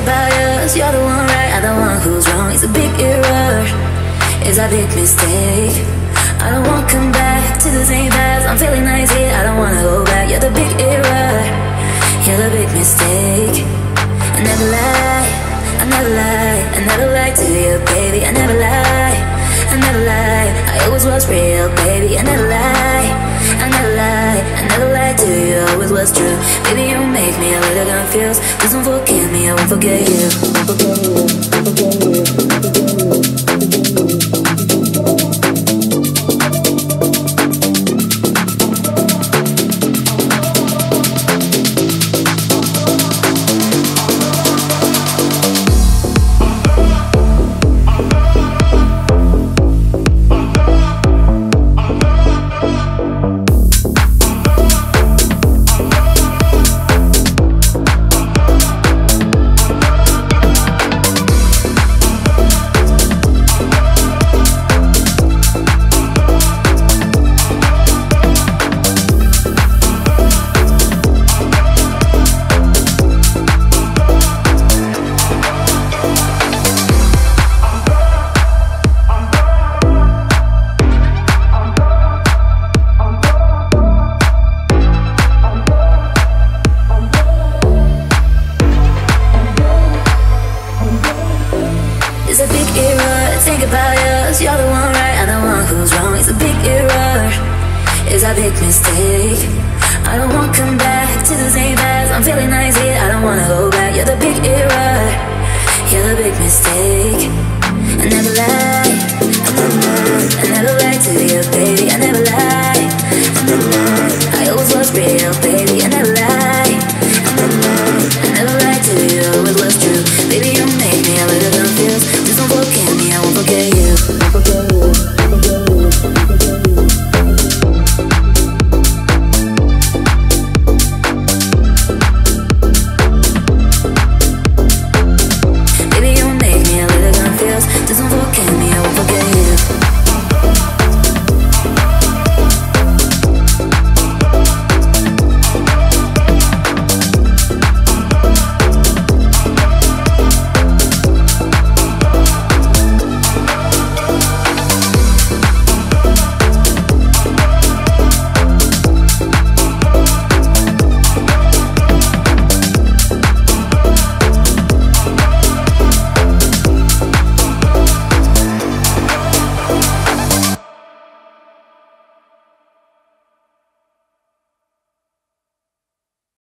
think about us. You're the one right, I'm the one who's wrong. It's a big error, it's a big mistake. I don't wanna come back to the same past. I'm feeling naive, I don't wanna go back. You're the big error, you're the big mistake. I never lie, I never lie, I never lie to you, baby. I never lie, I never lie, I always was real, baby. I never lie, I never lie, I never lied to you, always was true. Baby, you make me a little confused. Please don't forgive me, I won't forget you. Won't forget you, won't forget you, won't forget you, won't forget you. You're the one right, I'm the one who's wrong. It's a big error, it's a big mistake. I don't wanna come back to the same past. I'm feeling naive, I don't wanna go back. You're the big error, you're the big mistake.